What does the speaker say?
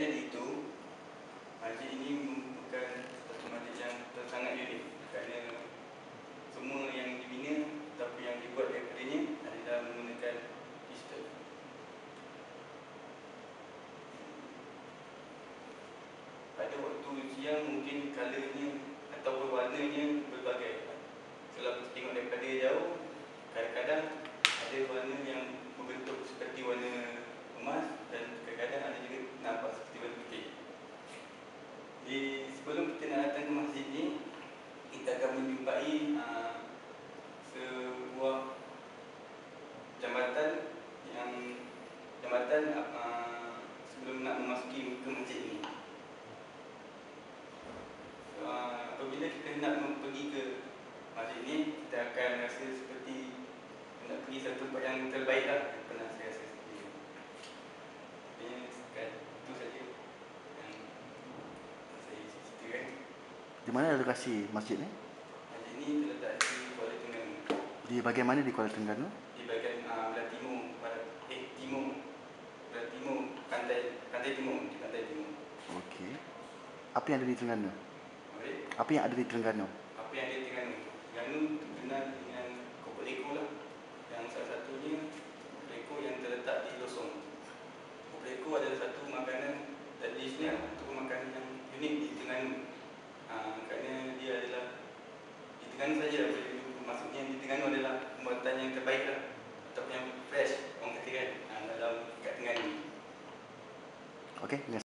standard itu, masjid ini merupakan satu masjid yang sangat unik kerana semua yang dibina tapi yang dibuat daripadanya adalah menggunakan kristal. Pada waktu siang mungkin kalanya ataupun warnanya berbagai. Kalau kita tengok daripada jauh, kadang-kadang ada warna yang berbentuk seperti warna emas dan kadang-kadang ada juga nampak seperti warna putih. Sebelum kita nak datang ke masjid ni, kita akan menjumpai sebuah jambatan yang sebelum nak memasuki ke masjid ni. So, apabila kita nak pergi ke masjid ni, kita akan rasa seperti nak pergi satu tempat yang terbaik lah yang pernah saya rasa seperti itu. Itu saja yang saya ceritakan. Di mana lokasi masjid ni? Masjid ni terletak di Kuala Terengganu. Di bahagian mana di Kuala Terengganu? Di bahagian Timur, Kantai Timur. Okey. Apa yang ada di Terengganu? Apa yang ada di Terengganu?